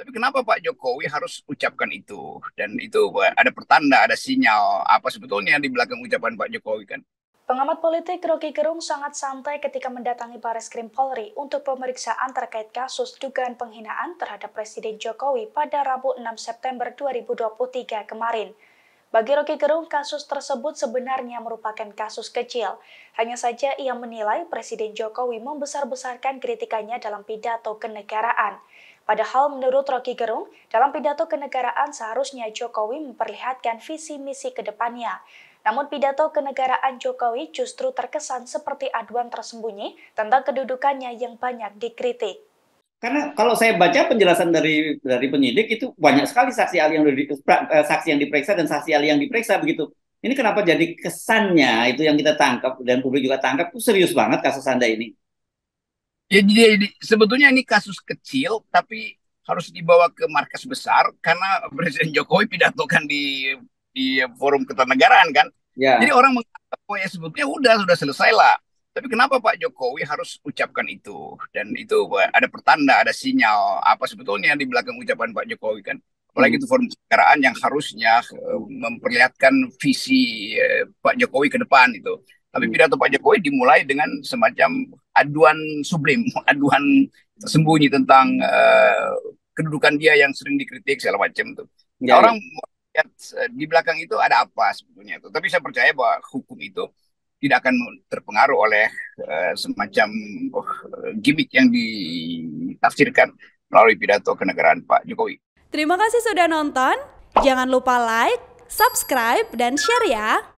Tapi kenapa Pak Jokowi harus ucapkan itu? Dan itu ada pertanda, ada sinyal apa sebetulnya di belakang ucapan Pak Jokowi kan? Pengamat politik Rocky Gerung sangat santai ketika mendatangi Bareskrim Polri untuk pemeriksaan terkait kasus dugaan penghinaan terhadap Presiden Jokowi pada Rabu 6 September 2023 kemarin. Bagi Rocky Gerung, kasus tersebut sebenarnya merupakan kasus kecil. Hanya saja ia menilai Presiden Jokowi membesar-besarkan kritikannya dalam pidato kenegaraan. Padahal menurut Rocky Gerung, dalam pidato kenegaraan seharusnya Jokowi memperlihatkan visi-misi ke depannya. Namun pidato kenegaraan Jokowi justru terkesan seperti aduan tersembunyi tentang kedudukannya yang banyak dikritik. Karena kalau saya baca penjelasan dari penyidik itu banyak sekali saksi yang diperiksa dan saksi ahli yang diperiksa begitu. Ini kenapa jadi kesannya itu yang kita tangkap dan publik juga tangkap itu serius banget kasus Anda ini. Jadi sebetulnya ini kasus kecil, tapi harus dibawa ke markas besar karena Presiden Jokowi pidatokan di forum keternegaraan kan. Ya. Jadi orang mengatakan, oh ya sebetulnya sudah selesai lah. Tapi kenapa Pak Jokowi harus ucapkan itu? Dan itu ada pertanda, ada sinyal apa sebetulnya di belakang ucapan Pak Jokowi kan. Apalagi itu forum keternegaraan yang harusnya memperlihatkan visi Pak Jokowi ke depan itu. Tapi pidato Pak Jokowi dimulai dengan semacam aduan sublim, aduan sembunyi tentang kedudukan dia yang sering dikritik segala macam tuh. Ya, orang lihat di belakang itu ada apa sebetulnya itu. Tapi saya percaya bahwa hukum itu tidak akan terpengaruh oleh semacam gimmick yang ditafsirkan melalui pidato kenegaraan Pak Jokowi. Terima kasih sudah nonton. Jangan lupa like, subscribe, dan share ya.